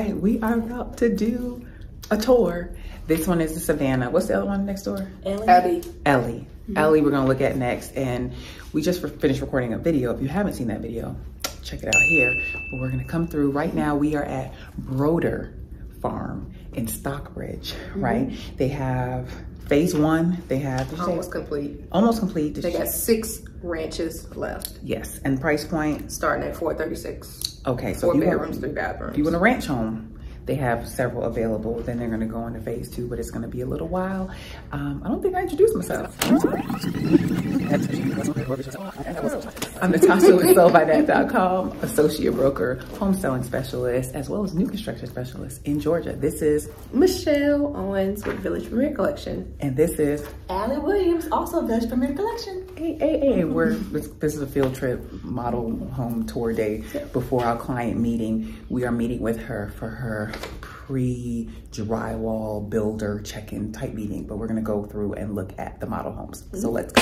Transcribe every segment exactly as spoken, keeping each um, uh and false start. right, we are about to do a tour. This one is the Savannah. What's the other one next door? Ellie. Ellie. Ellie. Mm-hmm. Ellie we're gonna look at next, and we just finished recording a video. If you haven't seen that video, check it out here. But we're gonna come through. Right now we are at Broder Farm in Stockbridge, mm-hmm. right? They have phase one, they have almost complete. Almost complete. They got six ranches left. Yes, and price point? Starting at four thirty-six. Okay, so four bedrooms, three bathrooms. If you want a ranch home, they have several available. Then they're gonna go into phase two, but it's gonna be a little while. Um, I don't think I introduced myself. I'm Natasha with Sold By Nat dot com, associate broker, home selling specialist, as well as new construction specialist in Georgia. This is Michelle Owens with Village Premier Collection. And this is Allie Williams, also Village Premier Collection. Hey, hey, hey, we're, this is a field trip model home tour day before our client meeting. We are meeting with her for her pre-drywall builder check-in type meeting, but we're gonna go through and look at the model homes. Mm-hmm. So let's go.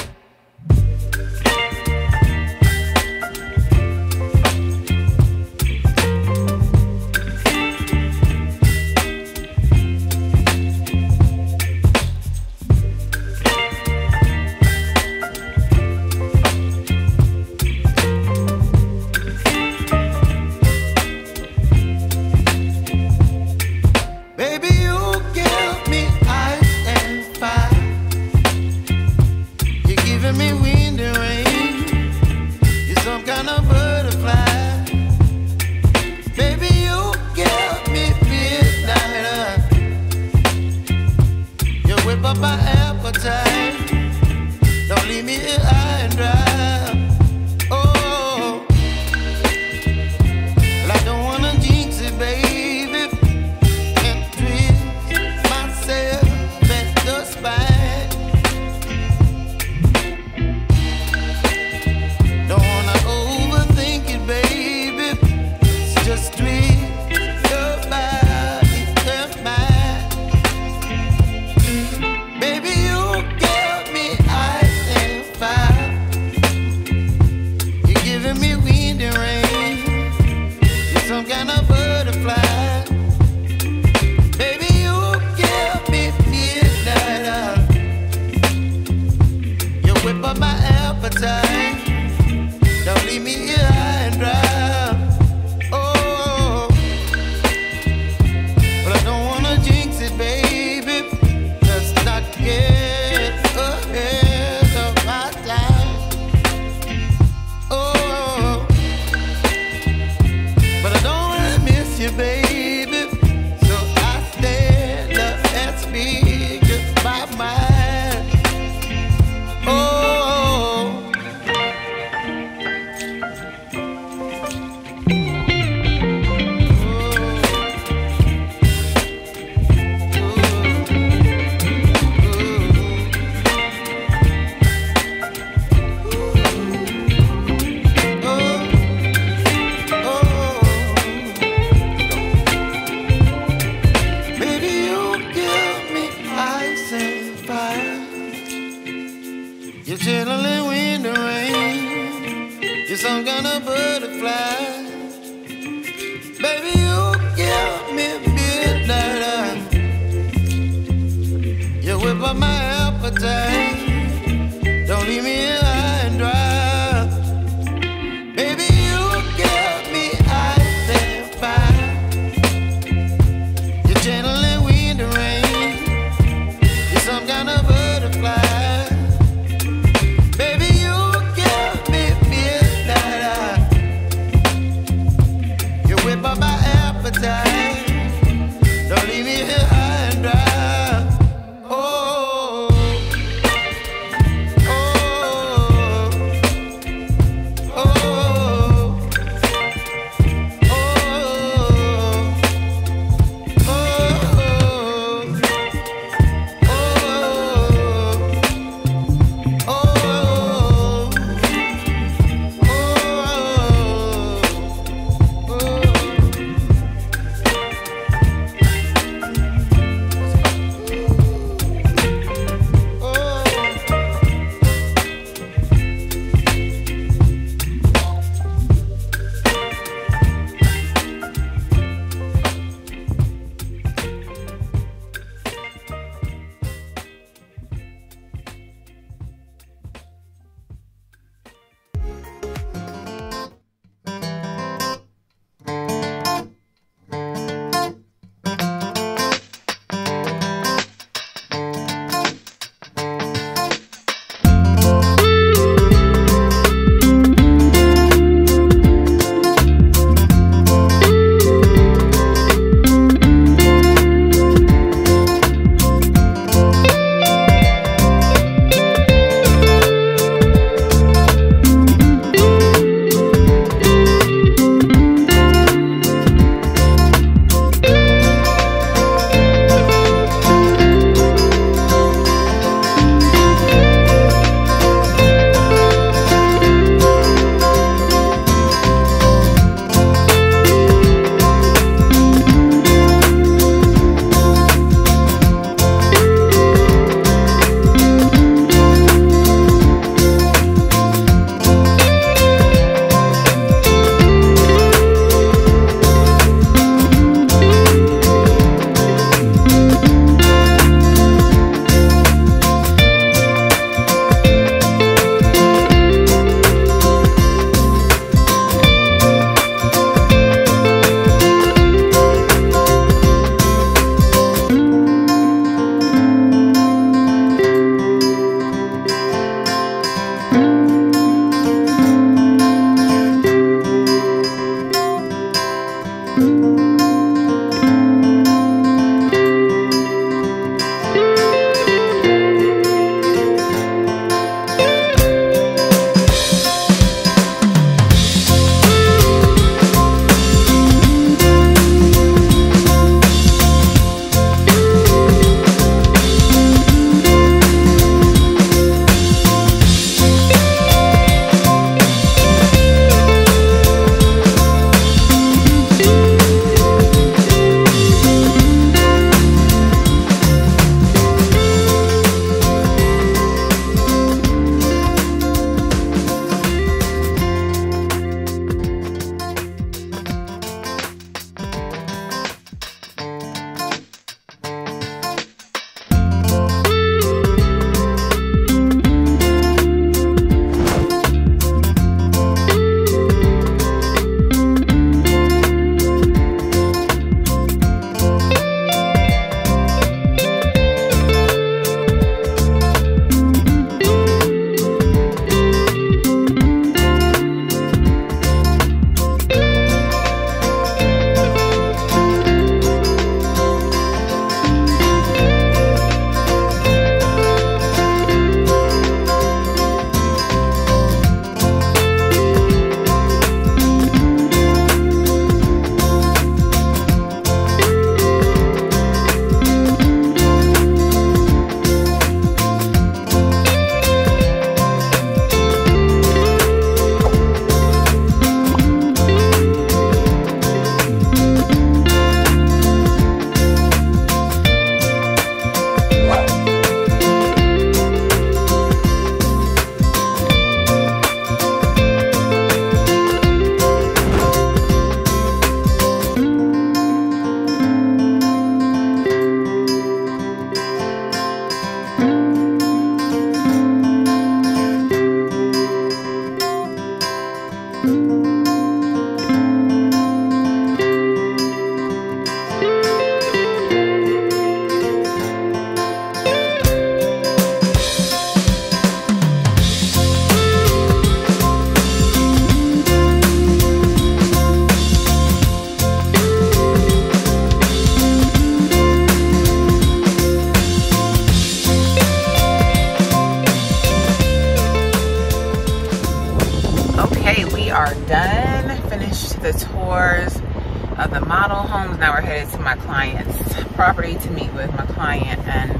now we're headed to my client's property to meet with my client and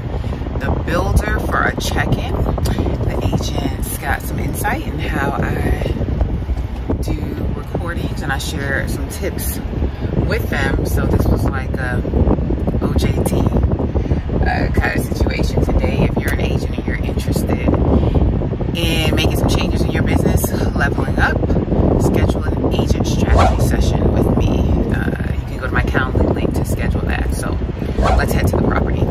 the builder for a check-in. The agent's got some insight in how I do recordings, and I share some tips with them. So this was like a O J T uh, kind of situation today. If you're an agent and you're interested in making some changes in your business, leveling up, schedule an agent strategy session with me. Uh, you can go to my Calendly link to schedule that. So let's head to the property.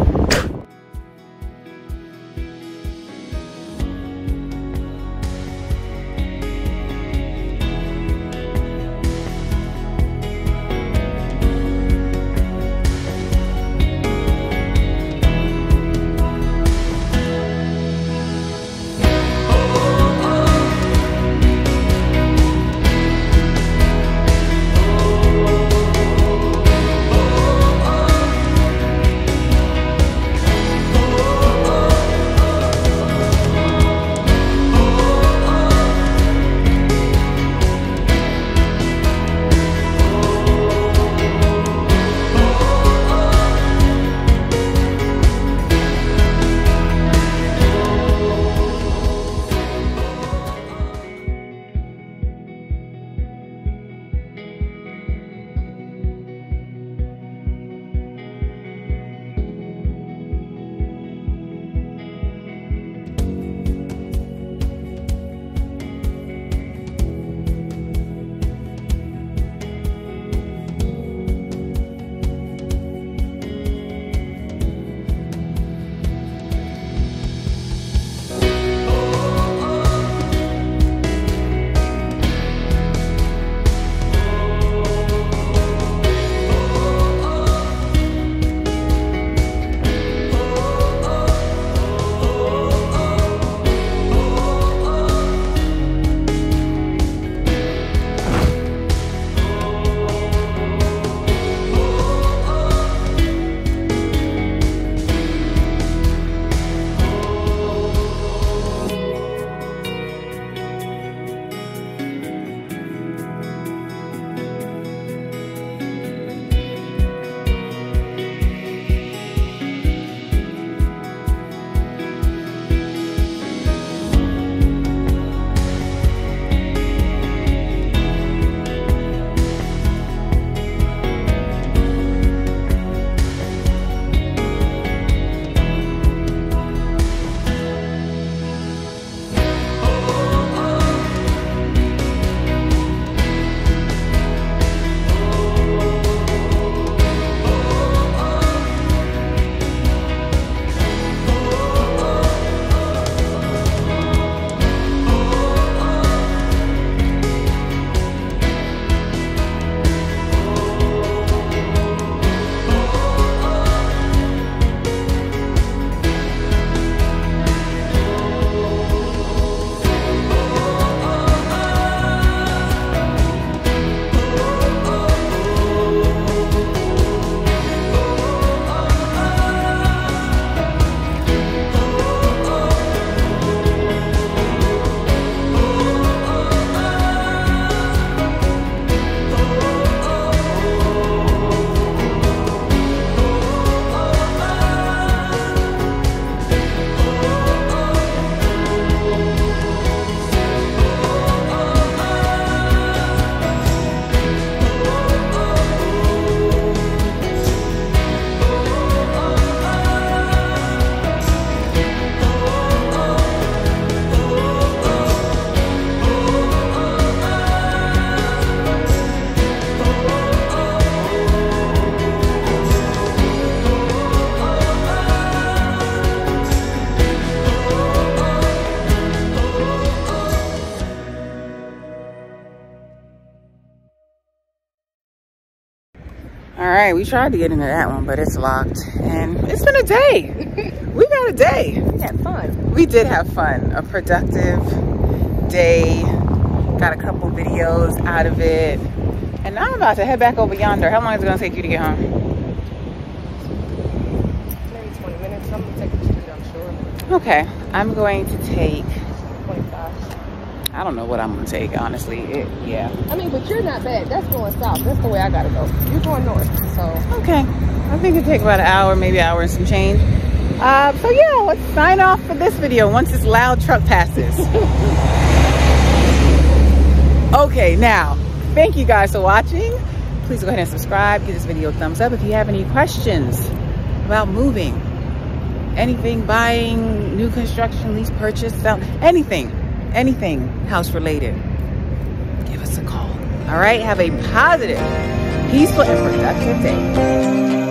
Alright, we tried to get into that one, but it's locked. And it's been a day. We got a day. We had fun. We did have fun. A productive day. Got a couple videos out of it. And now I'm about to head back over yonder. How long is it going to take you to get home? Maybe twenty minutes. I'm going to take the street, I'm sure. Okay. I'm going to take... twenty-five. I don't know what I'm gonna take, honestly. It, yeah. I mean, but you're not bad. That's going south. That's the way I gotta go. You're going north, so. Okay. I think it'll take about an hour, maybe an hour and some change. Uh, so yeah, let's sign off for this video once this loud truck passes. Okay, now, thank you guys for watching. Please go ahead and subscribe. Give this video a thumbs up if you have any questions about moving, anything, buying, new construction, lease purchase, sell, anything. anything house related, give us a call. All right, have a positive, peaceful, and productive day.